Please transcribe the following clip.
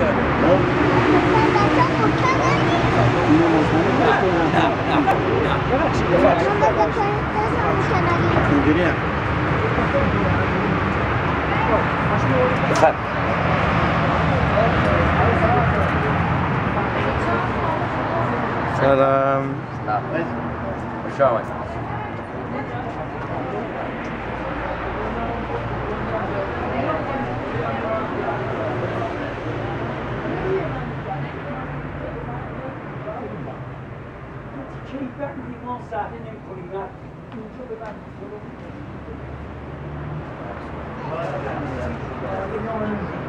Salam. Salam. Thank you.